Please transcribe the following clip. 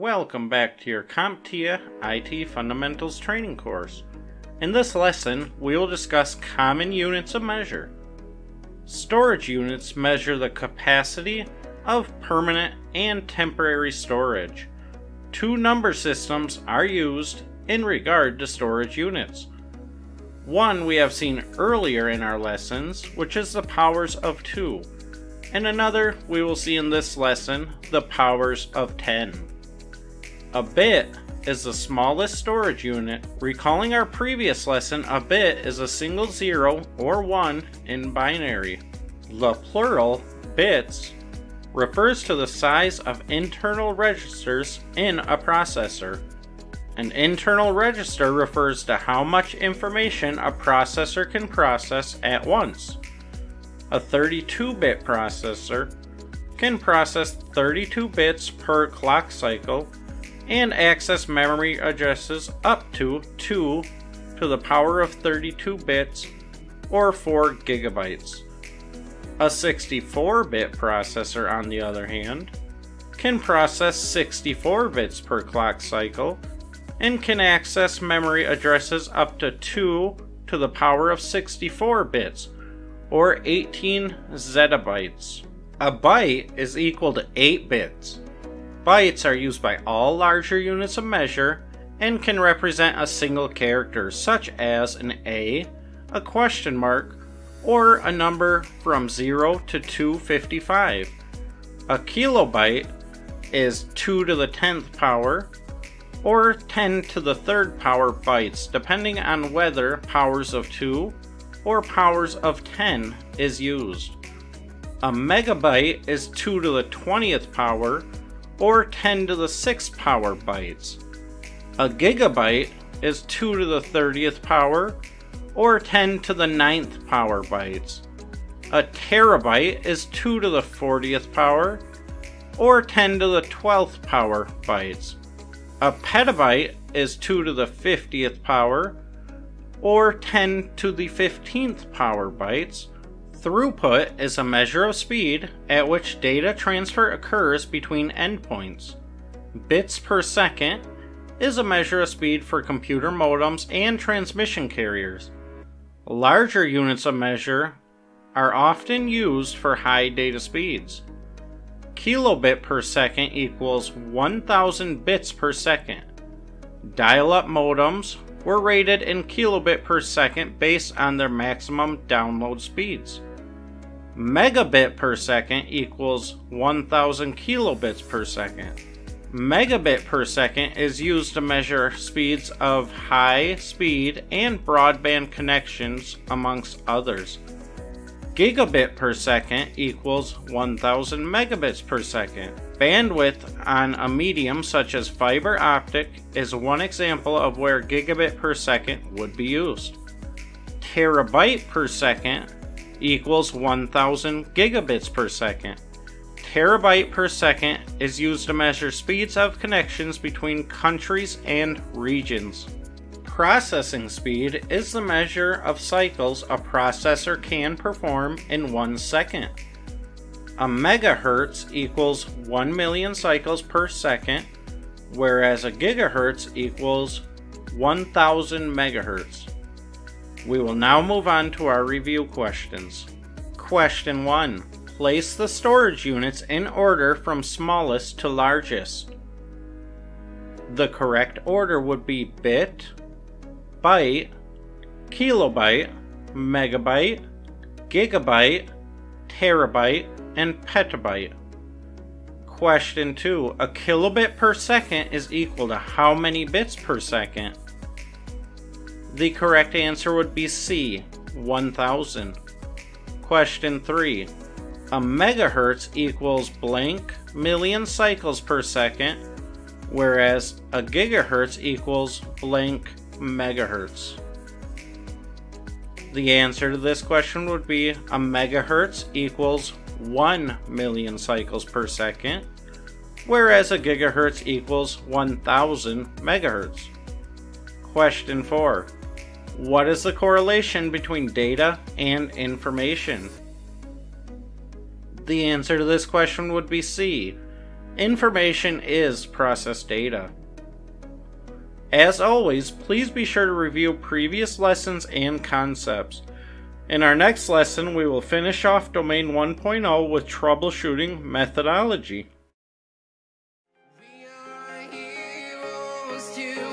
Welcome back to your CompTIA IT Fundamentals training course. In this lesson, we will discuss common units of measure. Storage units measure the capacity of permanent and temporary storage. Two number systems are used in regard to storage units. One we have seen earlier in our lessons, which is the powers of 2, and another we will see in this lesson, the powers of 10. A bit is the smallest storage unit. Recalling our previous lesson, a bit is a single 0 or 1 in binary. The plural, bits, refers to the size of internal registers in a processor. An internal register refers to how much information a processor can process at once. A 32-bit processor can process 32 bits per clock cycle and access memory addresses up to 2 to the power of 32 bits or 4 gigabytes. A 64-bit processor, on the other hand, can process 64 bits per clock cycle and can access memory addresses up to 2 to the power of 64 bits or 18 zettabytes. A byte is equal to 8 bits. Bytes are used by all larger units of measure and can represent a single character, such as an A, a question mark, or a number from 0 to 255. A kilobyte is 2 to the 10th power, or 10 to the 3rd power bytes, depending on whether powers of 2 or powers of 10 is used. A megabyte is 2 to the 20th power, or 10 to the 6th power bytes. A gigabyte is 2 to the 30th power, or 10 to the 9th power bytes. A terabyte is 2 to the 40th power, or 10 to the 12th power bytes. A petabyte is 2 to the 50th power, or 10 to the 15th power bytes. Throughput is a measure of speed at which data transfer occurs between endpoints. Bits per second is a measure of speed for computer modems and transmission carriers. Larger units of measure are often used for high data speeds. Kilobit per second equals 1,000 bits per second. Dial-up modems were rated in kilobit per second based on their maximum download speeds. Megabit per second equals 1,000 kilobits per second. Megabit per second is used to measure speeds of high speed and broadband connections, amongst others. Gigabit per second equals 1,000 megabits per second. Bandwidth on a medium such as fiber optic is one example of where gigabit per second would be used. Terabyte per second equals 1,000 gigabits per second. Terabyte per second is used to measure speeds of connections between countries and regions. Processing speed is the measure of cycles a processor can perform in 1 second. A megahertz equals 1 million cycles per second, whereas a gigahertz equals 1,000 megahertz. We will now move on to our review questions. Question 1. Place the storage units in order from smallest to largest. The correct order would be bit, byte, kilobyte, megabyte, gigabyte, terabyte, and petabyte. Question 2. A kilobit per second is equal to how many bits per second? The correct answer would be C, 1,000. Question 3. A megahertz equals blank million cycles per second, whereas a gigahertz equals blank megahertz. The answer to this question would be a megahertz equals 1 million cycles per second, whereas a gigahertz equals 1,000 megahertz. Question 4. What is the correlation between data and information? The answer to this question would be C, Information is processed data. As always, please be sure to review previous lessons and concepts. In our next lesson, we will finish off Domain 1.0 with troubleshooting methodology. We are heroes too.